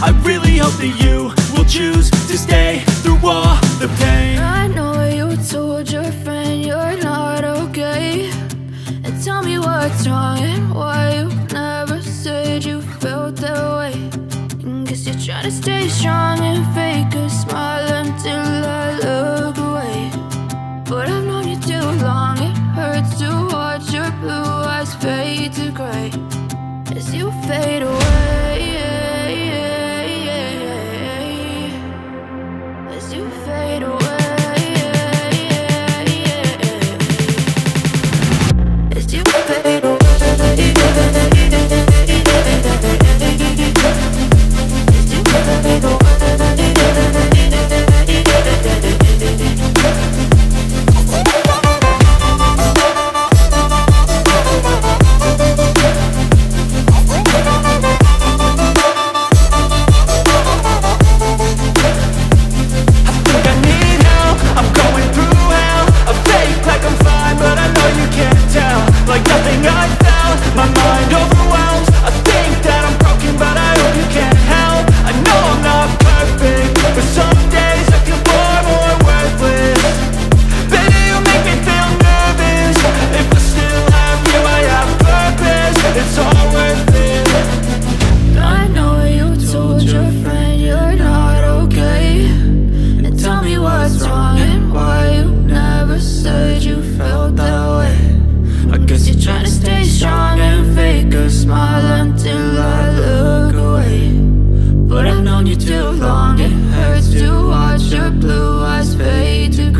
I really hope that you will choose to stay through all the pain. I know you told your friend you're not okay, and tell me what's wrong and why you never said you felt that way. Guess you're trying to stay strong and fake a smile until I look away. But I've known you too long, it hurts to watch your blue eyes fade to gray as you fade away, as you fade away, as you fade away. Trying to stay strong and fake a smile until I look away. But I've known you too long, it hurts to watch your blue eyes fade to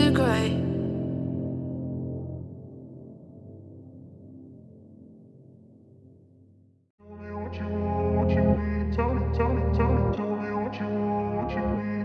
gray.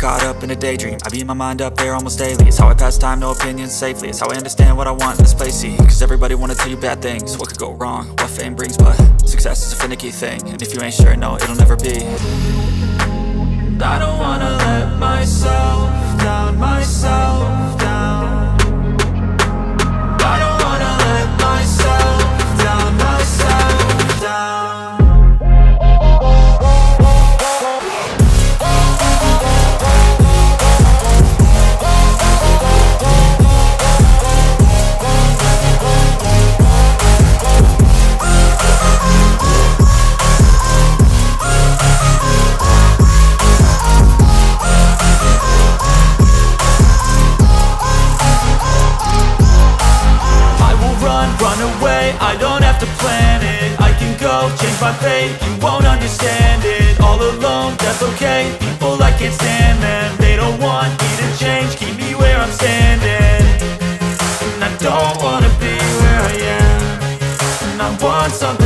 Caught up in a daydream, I beat my mind up there almost daily. It's how I pass time, no opinions safely. It's how I understand what I want in this place, see. Cause everybody wanna tell you bad things, what could go wrong, what fame brings. But success is a finicky thing, and if you ain't sure, no, it'll never be. I don't wanna let myself down, myself down. it, I don't have to plan it. I can go change my fate, you won't understand it. All alone, that's okay, people I can't stand them. They don't want me to change, keep me where I'm standing. And I don't wanna be where I am, and I want something